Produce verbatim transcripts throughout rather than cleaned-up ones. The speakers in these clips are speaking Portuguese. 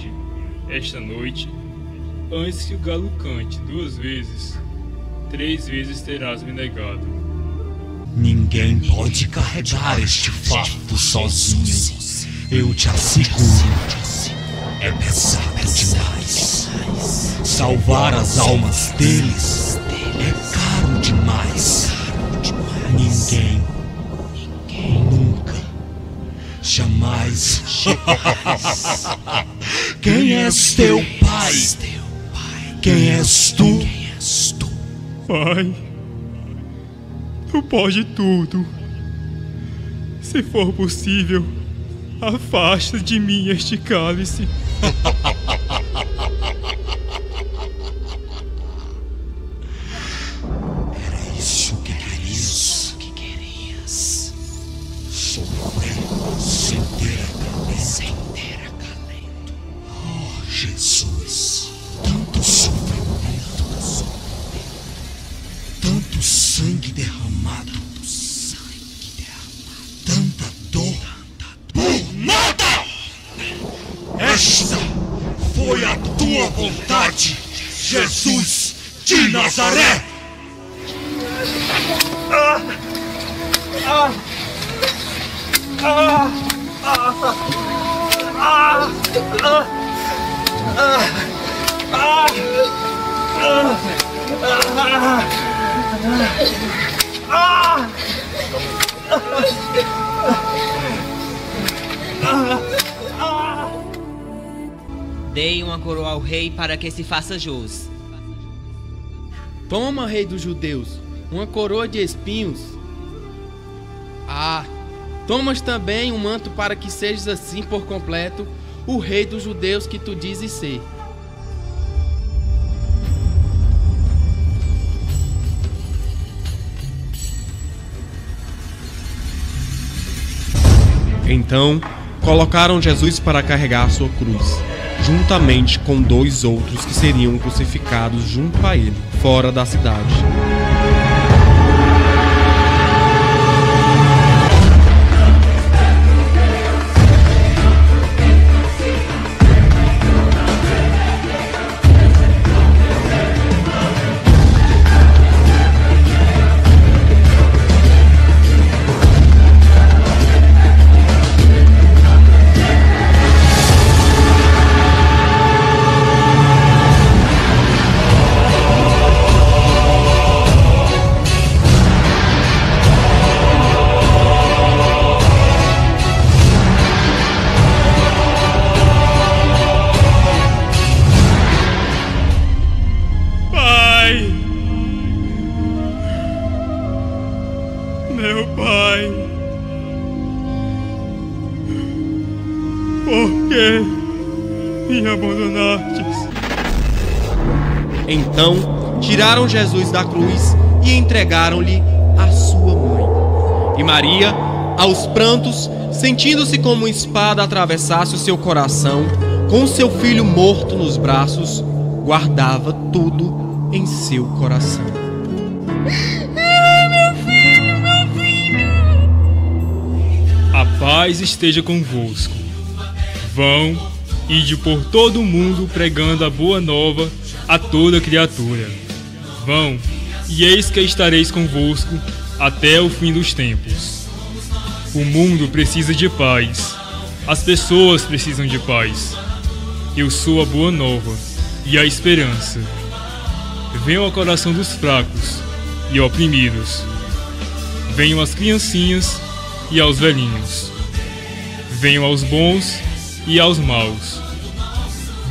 hoje, esta noite, antes que o galo cante duas vezes, três vezes terás me negado. Ninguém pode carregar este fardo sozinho. Eu te asseguro, é pesado demais. Salvar as almas deles é caro demais. Ninguém, nunca, jamais. Quem és teu pai? Quem és tu? Pai, tu pode tudo. Se for possível, afasta de mim este cálice. Era isso que querias? Que querias? Sofrer sem ter acalento. Sem ter acalento. Oh, Jesus, tanto sofrimento, tanto sangue derramado, tanto sangue derramado, tanta dor. Nada! Esta foi a tua vontade, Jesus de Nazaré! Ah! Ah! Ah! Ah! Ah! Ah! Ah! Ah! Ah! Dei uma coroa ao rei para que se faça jus. Toma, rei dos judeus, uma coroa de espinhos. Ah, tomas também um manto para que sejas assim por completo o rei dos judeus que tu dizes ser. Então, colocaram Jesus para carregar sua cruz, juntamente com dois outros que seriam crucificados junto a ele, fora da cidade. Meu Pai, por que me abandonastes? Então, tiraram Jesus da cruz e entregaram-lhe a sua mãe. E Maria, aos prantos, sentindo-se como uma espada atravessasse o seu coração, com seu filho morto nos braços, guardava tudo em seu coração. Paz esteja convosco. Vão, ide por todo o mundo pregando a boa nova a toda criatura. Vão, e eis que estareis convosco até o fim dos tempos. O mundo precisa de paz. As pessoas precisam de paz. Eu sou a boa nova e a esperança. Venham ao coração dos fracos e oprimidos. Venham as criancinhas e aos velhinhos. Venham aos bons e aos maus.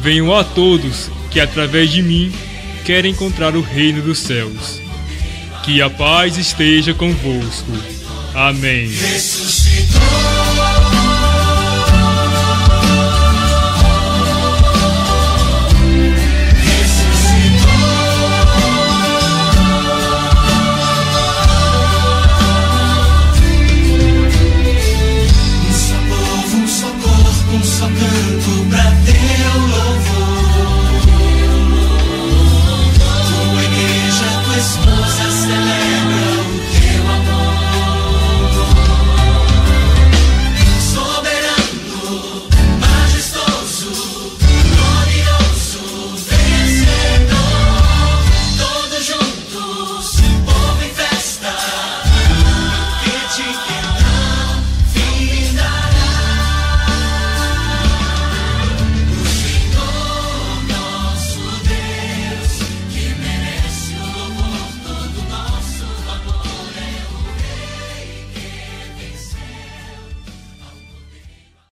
Venham a todos que através de mim querem encontrar o reino dos céus. Que a paz esteja convosco. Amém.